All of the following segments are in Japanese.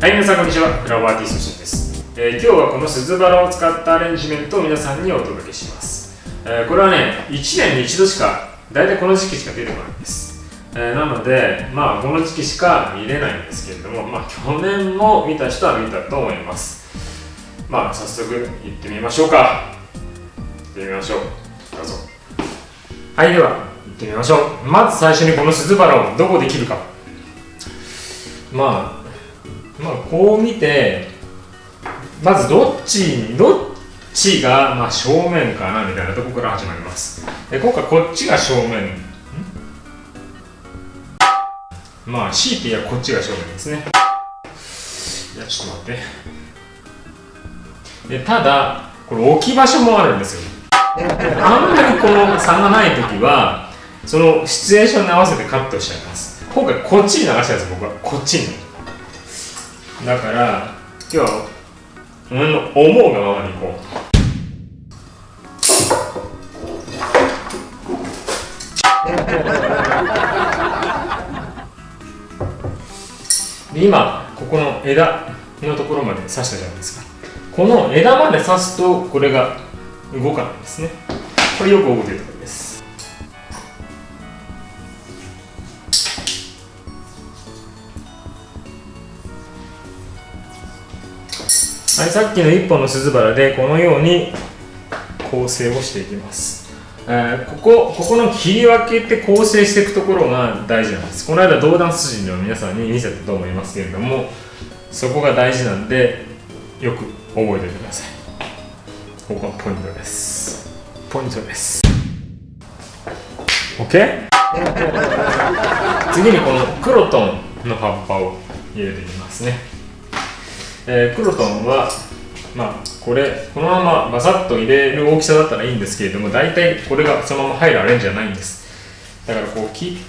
はい、皆さんこんにちは。フラワーアーティストしんです、今日はこの鈴バラを使ったアレンジメントを皆さんにお届けします。これはね、1年に1度しか、だいたいこの時期しか出てこないんです。なので、まあ、この時期しか見れないんですけれども、まあ、去年も見た人は見たと思います。まあ、早速行ってみましょうか。行ってみましょう。どうぞ。はい、では行ってみましょう。まず最初にこの鈴バラをどこで切るか。まあこう見て、まずどっちがまあ正面かなみたいなところから始まります。で、今回こっちが正面、まあ強いて言えばこっちが正面ですね。いや、ちょっと待って。で、ただこれ置き場所もあるんですよ。あんまりこの差がない時はそのシチュエーションに合わせてカットしちゃいます。今回こっちに流したやつ、僕はこっちにだから、今日は俺の思うがままにこうで、今、ここの枝のところまで刺したじゃないですか。この枝まで刺すと、これが動かないんですね。これよく動いてるところです。はい、さっきの1本の鈴バラでこのように構成をしていきます。ここの切り分けって構成していくところが大事なんです。この間銅弾筋では皆さんに見せたと思いますけれども、そこが大事なんでよく覚えておいてください。ここがポイントです。ポイントです。 OK 次にこのクロトンの葉っぱを入れていきますね。クロトンは、まあ、このままバサッと入れる大きさだったらいいんですけれども、大体これがそのまま入るアレンジじゃないんです。だからこう切って、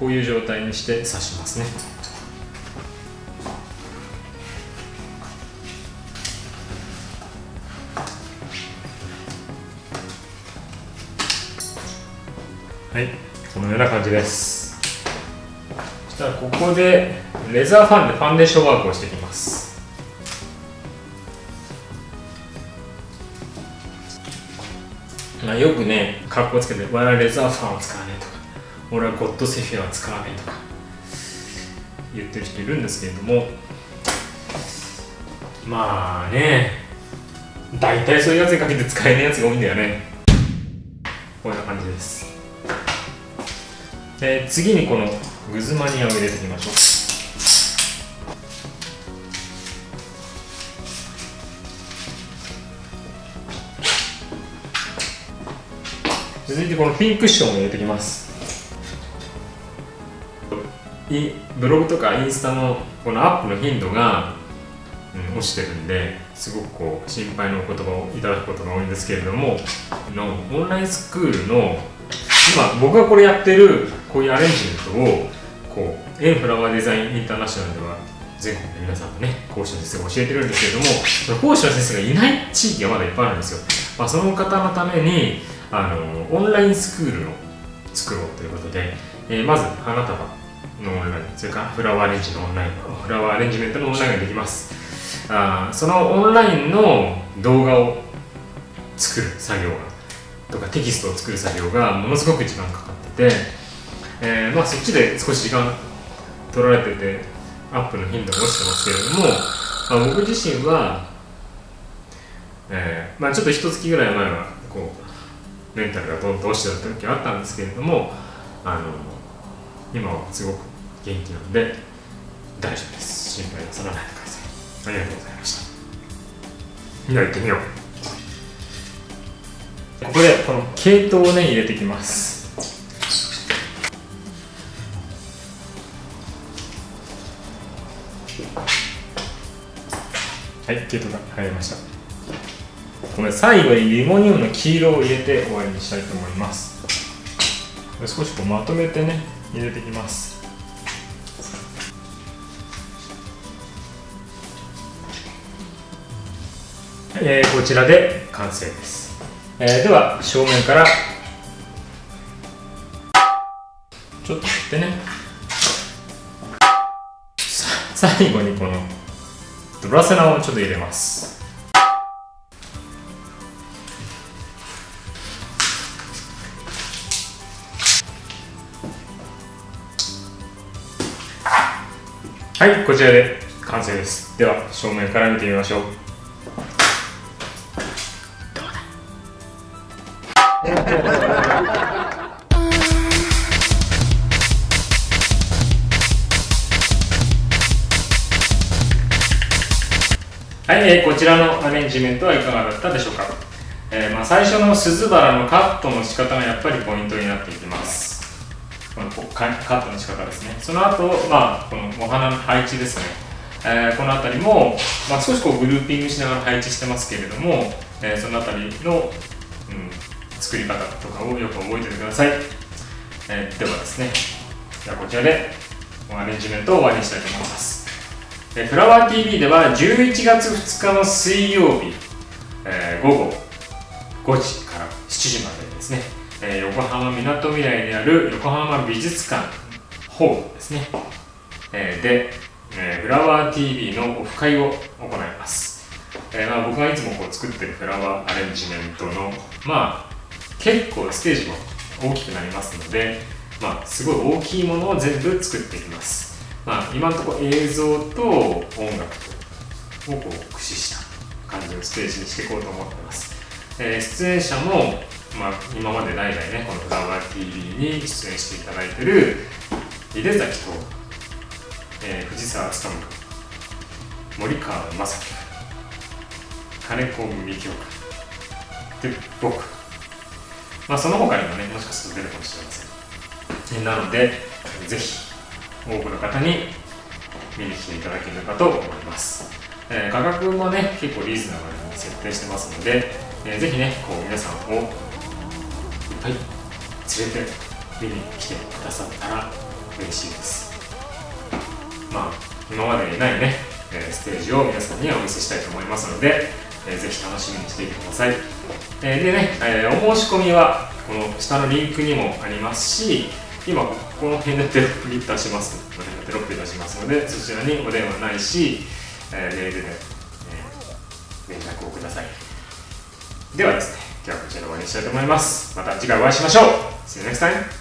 こういう状態にして刺しますね。はい、このような感じです。そしたらここでレザーファンでファンデーションワークをしていきます。まあ、よくね、かっこつけて「我々レザーファンを使わねえ」とか「俺はゴッドセフィアは使わねえ」とか言ってる人いるんですけれども、まあね、大体そういうやつにかけて使えないやつが多いんだよね。こんな感じです。次にこのグズマニアを入れていきましょう。続いてこのピンクッションを入れていきます。ブログとかインスタのこのアップの頻度が落ちてるんで、すごくこう心配のお言葉をいただくことが多いんですけれども、オンラインスクールの今僕がこれやってるこういうアレンジメントをこうフラワーデザインインターナショナルでは全国の皆さんのね、講師の先生が教えてるんですけれども、その講師の先生がいない地域がまだいっぱいあるんですよ。まあ、その方のためにオンラインスクールを作ろうということで、まず花束のオンライン、それからフラワーアレンジメントのオンラインができます。そのオンラインの動画を作る作業がとかテキストを作る作業がものすごく時間かかってて、まあ、そっちで少し時間取られててアップの頻度が落ちてますけれども、まあ、僕自身は、まあ、ちょっと1月ぐらい前はこうメンタルがどんどん落ちてた時があったんですけれども、今はすごく元気なので大丈夫です。心配なさらないでください。ありがとうございました。では行ってみよう。ここでこの系統をね、入れていきます。はい、系統が入りました。これ最後にリモニウムの黄色を入れて終わりにしたいと思います。少しこうまとめてね、入れていきます。こちらで完成です。では正面からちょっと待ってね。最後にこのドラセナをちょっと入れます。はい、こちらで完成です。では正面から見てみましょう。どうだはい、こちらのアレンジメントはいかがだったでしょうか。最初の鈴花のカットの仕方がやっぱりポイントになっていきます。このカットの仕方ですね。その後、このお花の配置ですね、この辺りも、少しこうグルーピングしながら配置してますけれども、その辺りの、作り方とかをよく覚えておいてください。ではですね、じゃあこちらでアレンジメントを終わりにしたいと思います。フラワー TV では11月2日の水曜日、午後5時から7時までですね、横浜みなとみらいにある横浜美術館ホールですね、で、フラワー TV のオフ会を行います。僕がいつもこう作ってるフラワーアレンジメントの、結構ステージも大きくなりますので、すごい大きいものを全部作っていきます。今のところ映像と音楽をこう駆使した感じのステージにしていこうと思ってます。出演者も、今まで代々ねこの「フラワー TV」に出演していただいてる井出崎徹、藤沢努君、森川雅樹君、金子幹雄君で僕、その他にもねもしかすると出るかもしれません。なのでぜひ多くの方に見に来ていただければと思います。価格もね結構リーズナブルに設定してますので、ぜひねこう皆さんをいっぱい連れて見に来てくださったら嬉しいです。今までにないねステージを皆さんにお見せしたいと思いますので、ぜひ楽しみにしていてください。でね、お申し込みはこの下のリンクにもありますし、今ここの辺でテロップに出しますので、そちらにお電話ないし、メールで、連絡をください。ではですね、今日はこちらで終わりにしたいと思います。また次回お会いしましょう。See you next time!